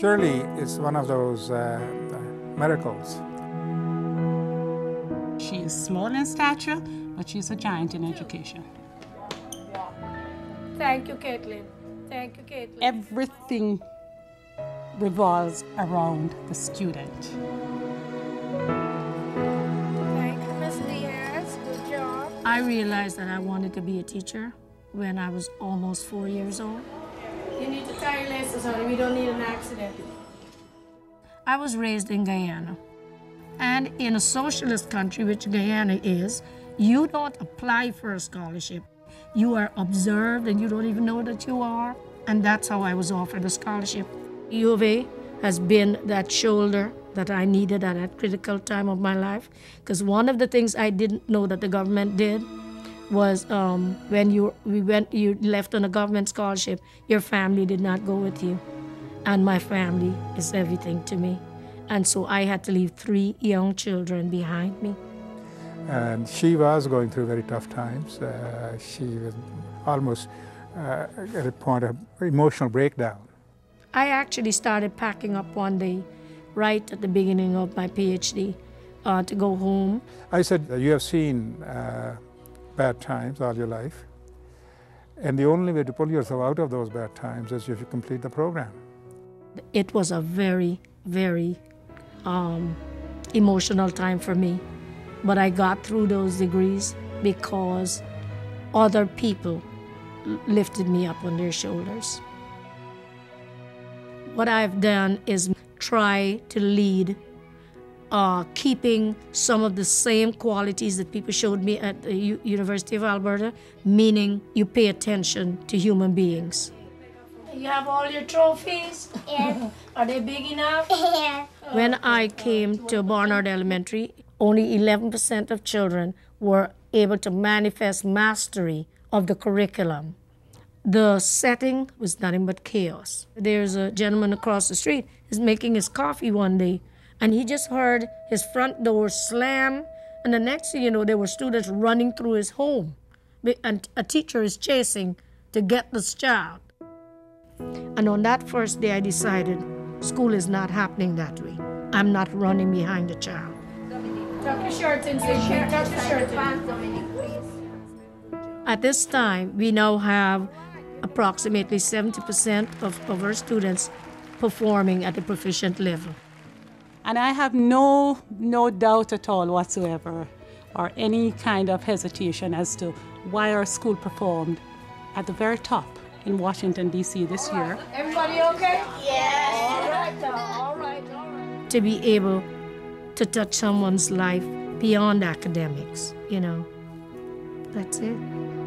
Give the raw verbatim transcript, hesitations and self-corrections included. Shirley is one of those uh, miracles. She is small in stature, but she's a giant in education. Thank you, Caitlin. Thank you, Caitlin. Everything revolves around the student. Thank you, Miz Diaz. Good job. I realized that I wanted to be a teacher when I was almost four years old. You need to tie your laces on. We don't need an accident. I was raised in Guyana. And in a socialist country, which Guyana is, you don't apply for a scholarship. You are observed and you don't even know that you are. And that's how I was offered a scholarship. U of A has been that shoulder that I needed at that critical time of my life. Because one of the things I didn't know that the government did was um, when you, we went, you left on a government scholarship, your family did not go with you. And my family is everything to me. And so I had to leave three young children behind me. And she was going through very tough times. Uh, she was almost uh, at a point of emotional breakdown. I actually started packing up one day, right at the beginning of my PhD, uh, to go home. I said, you have seen uh, bad times all your life, and the only way to pull yourself out of those bad times is if you complete the program. It was a very, very um, emotional time for me. But I got through those degrees because other people lifted me up on their shoulders. What I've done is try to lead, uh, keeping some of the same qualities that people showed me at the U University of Alberta, meaning you pay attention to human beings. You have all your trophies? Yes. Are they big enough? Yes. When I came to Barnard Elementary, only eleven percent of children were able to manifest mastery of the curriculum. The setting was nothing but chaos. There's a gentleman across the street is making his coffee one day, and he just heard his front door slam, and the next thing you know, there were students running through his home, and a teacher is chasing to get this child. And on that first day, I decided, school is not happening that way. I'm not running behind a child. Tuck your shirt in, Dominique. Tuck your shirt in. At this time, we now have approximately seventy percent of, of our students performing at the proficient level. And I have no, no doubt at all whatsoever, or any kind of hesitation as to why our school performed at the very top in Washington, D C this year. Everybody okay? Yes. All right, all right, all right. To be able to touch someone's life beyond academics, you know. That's it.